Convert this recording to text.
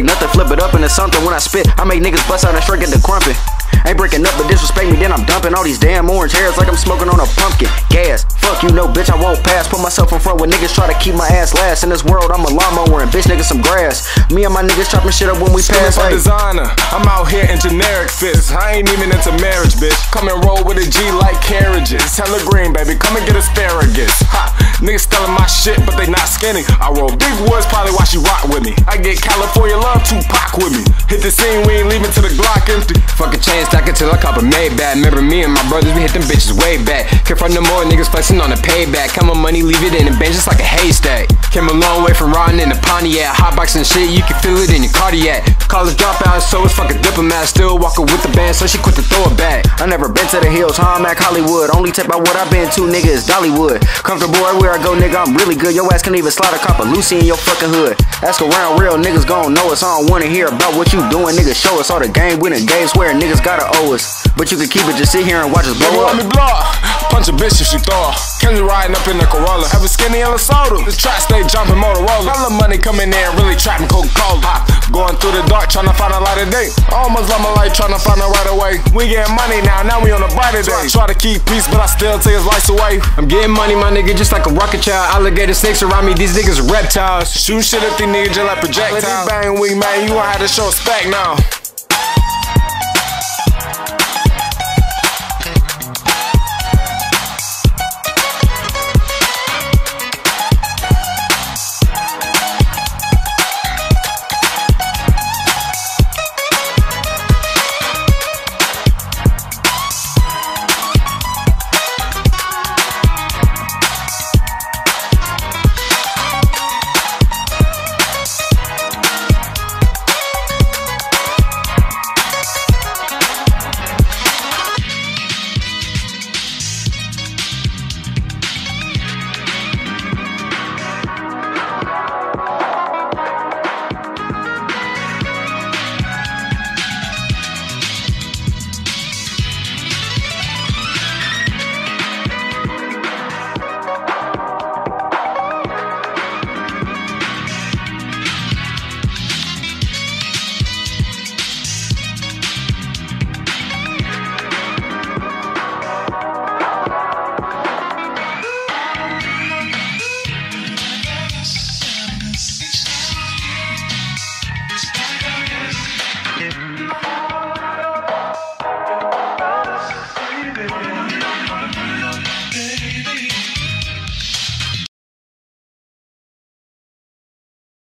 take nothing, flip it up into something. When I spit, I make niggas bust out and shrink into crumpin'. Ain't breaking up, but disrespect me, then I'm dumping all these damn orange hairs like I'm smoking on a pumpkin. Gas, fuck you, no bitch, I won't pass. Put myself in front when niggas try to keep my ass last. In this world, I'm a lawnmower and bitch niggas some grass. Me and my niggas chopping shit up when we pass. I'm designer, I'm out here in generic fits. I ain't even into marriage, bitch. Come and roll with a G like carriages. Hella green, baby, come and get asparagus. Ha, niggas stealing my shit, but they not skinny. I roll big woods, probably why she rock with me. I get California love, Tupac with me. Hit the scene, we ain't leaving till the Glock empty. Fuck a chain stack until I cop a Maybach. Remember me and my brothers, we hit them bitches way back. Can't front no more, niggas flexing on the payback. Count my money, leave it in the bench just like a haystack. Came a long way from riding in a Pontiac. Hotboxing shit, you can feel it in your cardiac. College dropout, so it's fucking diplomat. Still walking with the band, so she quit to throw it back. I never been to the hills, huh? I'm at Hollywood. Only tip about what I've been to, nigga, is Dollywood. Comfortable everywhere I go, nigga, I'm really good. Your ass can't even slide a cop of Lucy in your fucking hood. Ask around, real niggas gon' know us. I don't wanna hear about what you doing, nigga. Show us all the game winning games where niggas gotta owe us. But you can keep it, just sit here and watch us blow up. Let me blow. Punch a bitch if she thaw. Kendra riding up in the Corolla. Have a skinny in Lesotho. This track stay jumping Motorola. Hella money coming in, really trapping Coca-Cola. Going through the dark, trying to find a light of day. Almost love my life, trying to find a right away. We getting money now we on a brighter day. Try to keep peace, but I still take his lights away. I'm getting money, my nigga, just like a rocket child. Alligator snakes around me, these niggas reptiles. Shoot shit at these niggas just like projectiles. Let me bang, we man, you gon' have to show us back now.